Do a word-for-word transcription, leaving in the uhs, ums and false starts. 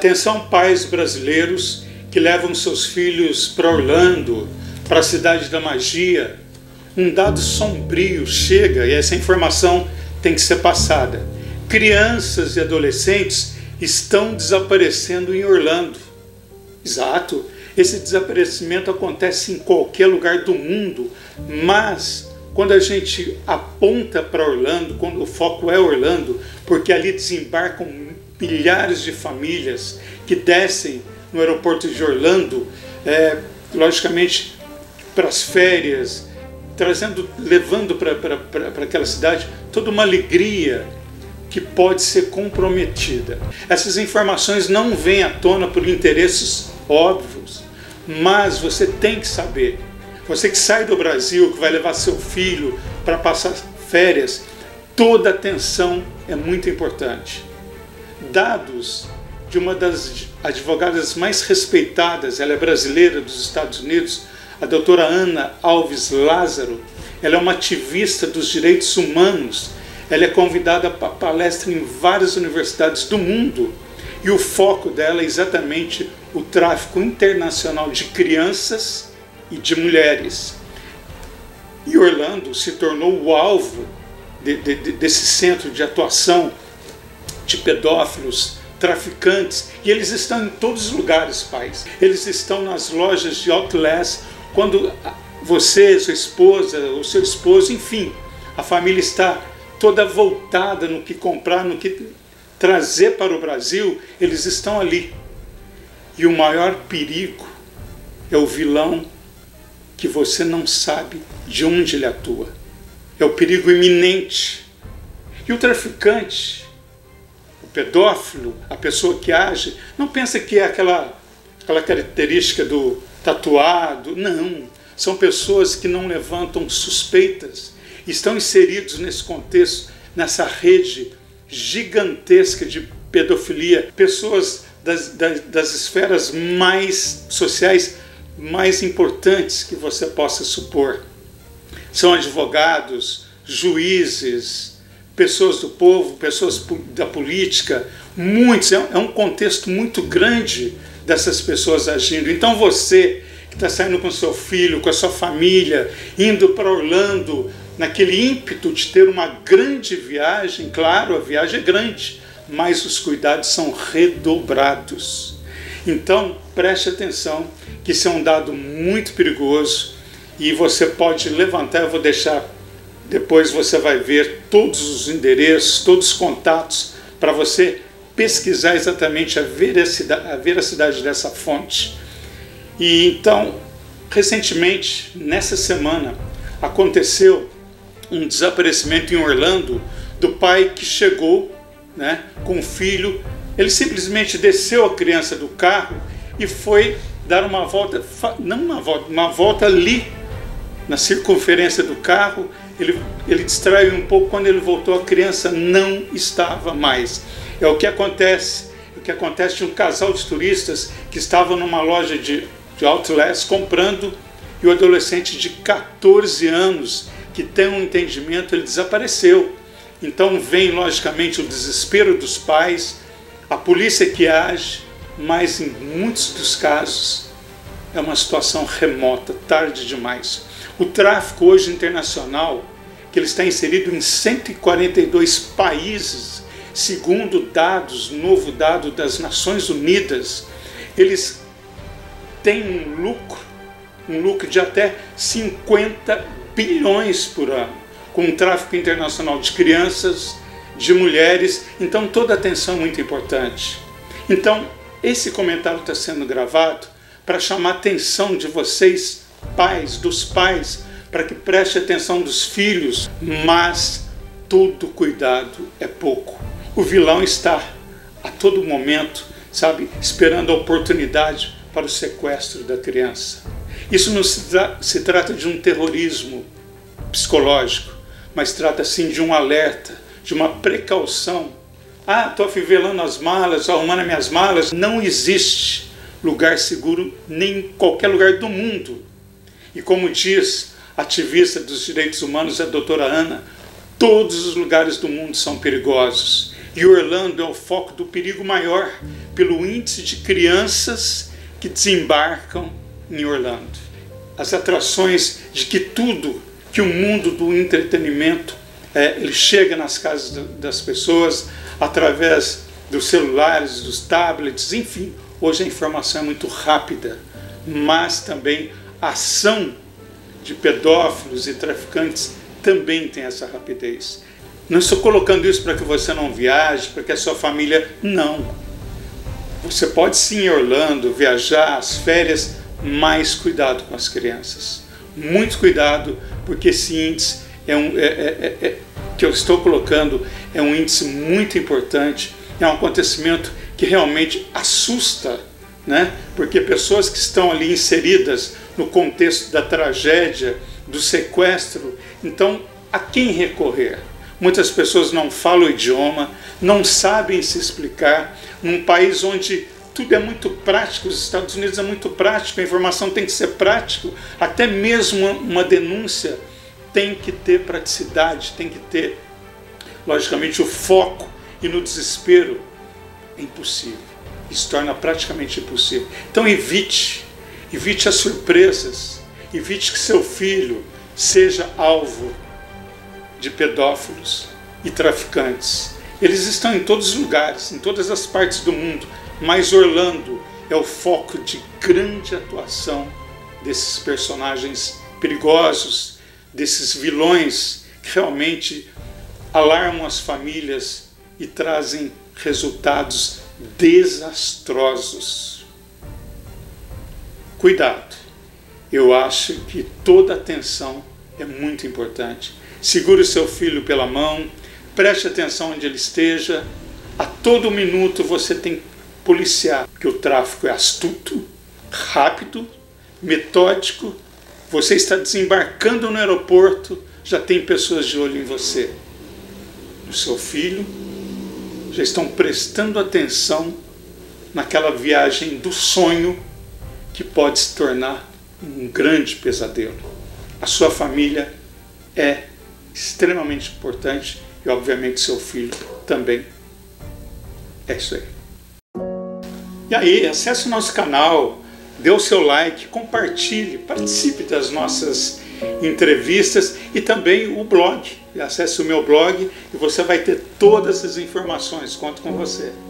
Atenção, pais brasileiros que levam seus filhos para Orlando, para a cidade da magia. Um dado sombrio chega e essa informação tem que ser passada. Crianças e adolescentes estão desaparecendo em Orlando. Exato. Esse desaparecimento acontece em qualquer lugar do mundo, mas quando a gente aponta para Orlando, quando o foco é Orlando, porque ali desembarcam milhares de famílias que descem no aeroporto de Orlando, é, logicamente para as férias, trazendo, levando para para aquela cidade toda uma alegria que pode ser comprometida. Essas informações não vêm à tona por interesses óbvios, mas você tem que saber. Você que sai do Brasil, que vai levar seu filho para passar férias, toda atenção é muito importante. Dados de uma das advogadas mais respeitadas, ela é brasileira dos Estados Unidos, a doutora Ana Alves Lázaro. Ela é uma ativista dos direitos humanos, ela é convidada para palestra em várias universidades do mundo e o foco dela é exatamente o tráfico internacional de crianças e de mulheres. E Orlando se tornou o alvo de, de, de, desse centro de atuação de pedófilos, traficantes, e eles estão em todos os lugares, pais. Eles estão nas lojas de outlets, quando você, sua esposa, ou seu esposo, enfim, a família está toda voltada no que comprar, no que trazer para o Brasil, eles estão ali. E o maior perigo é o vilão que você não sabe de onde ele atua. É o perigo iminente. E o traficante, o pedófilo, a pessoa que age, não pensa que é aquela, aquela característica do tatuado. Não. São pessoas que não levantam suspeitas. Estão inseridos nesse contexto, nessa rede gigantesca de pedofilia. Pessoas das, das, das esferas mais sociais, mais importantes que você possa supor. São advogados, juízes, pessoas do povo, pessoas da política, muitos, é um contexto muito grande dessas pessoas agindo. Então você que está saindo com seu filho, com a sua família, indo para Orlando, naquele ímpeto de ter uma grande viagem, claro, a viagem é grande, mas os cuidados são redobrados. Então, preste atenção, que isso é um dado muito perigoso e você pode levantar, eu vou deixar, depois você vai ver todos os endereços, todos os contatos, para você pesquisar exatamente a veracidade, a veracidade dessa fonte. E então, recentemente, nessa semana, aconteceu um desaparecimento em Orlando do pai que chegou, né, com o filho. Ele simplesmente desceu a criança do carro e foi dar uma volta, não uma volta, uma volta ali, na circunferência do carro. Ele, ele distraiu um pouco, quando ele voltou a criança não estava mais. É o que acontece, o que acontece de um casal de turistas que estava numa loja de, de outlets comprando e o adolescente de quatorze anos, que tem um entendimento, ele desapareceu. Então vem logicamente o desespero dos pais, a polícia que age, mas em muitos dos casos é uma situação remota, tarde demais. O tráfico hoje internacional, que ele está inserido em cento e quarenta e dois países, segundo dados, novo dado das Nações Unidas, eles têm um lucro, um lucro de até cinquenta bilhões por ano, com o tráfico internacional de crianças, de mulheres. Então toda atenção é muito importante. Então esse comentário está sendo gravado para chamar a atenção de vocês, pais, dos pais, para que preste atenção dos filhos, mas todo cuidado é pouco. O vilão está a todo momento, sabe, esperando a oportunidade para o sequestro da criança. Isso não se, tra- se trata de um terrorismo psicológico, mas trata sim de um alerta, de uma precaução. Ah, estou afivelando as malas, arrumando minhas malas. Não existe lugar seguro nem em qualquer lugar do mundo. E como diz a ativista dos direitos humanos, a doutora Ana, todos os lugares do mundo são perigosos. E Orlando é o foco do perigo maior pelo índice de crianças que desembarcam em Orlando. As atrações de que tudo, que o mundo do entretenimento, é, ele chega nas casas do, das pessoas através dos celulares, dos tablets, enfim. Hoje a informação é muito rápida, mas também a ação de pedófilos e traficantes também tem essa rapidez. Não estou colocando isso para que você não viaje, para que a sua família... Não. Você pode sim ir a Orlando, viajar, as férias, mas cuidado com as crianças. Muito cuidado, porque esse índice é um, é, é, é, que eu estou colocando é um índice muito importante. É um acontecimento que realmente assusta, né? Porque pessoas que estão ali inseridas no contexto da tragédia, do sequestro, então a quem recorrer? Muitas pessoas não falam o idioma, não sabem se explicar, num país onde tudo é muito prático, os Estados Unidos é muito prático, a informação tem que ser prática, até mesmo uma denúncia tem que ter praticidade, tem que ter, logicamente, o foco, e no desespero é impossível, isso torna praticamente impossível. Então evite, evite as surpresas, evite que seu filho seja alvo de pedófilos e traficantes. Eles estão em todos os lugares, em todas as partes do mundo, mas Orlando é o foco de grande atuação desses personagens perigosos, desses vilões que realmente alarmam as famílias e trazem resultados desastrosos. Cuidado! Eu acho que toda atenção é muito importante. Segure o seu filho pela mão, preste atenção onde ele esteja. A todo minuto você tem que policiar, porque o tráfico é astuto, rápido, metódico. Você está desembarcando no aeroporto, já tem pessoas de olho em você. O seu filho já estão prestando atenção naquela viagem do sonho que pode se tornar um grande pesadelo. A sua família é extremamente importante e, obviamente, seu filho também. É isso aí. E aí, acesse o nosso canal, dê o seu like, compartilhe, participe das nossas entrevistas e também o blog. Acesse o meu blog e você vai ter todas as informações. Conto com você.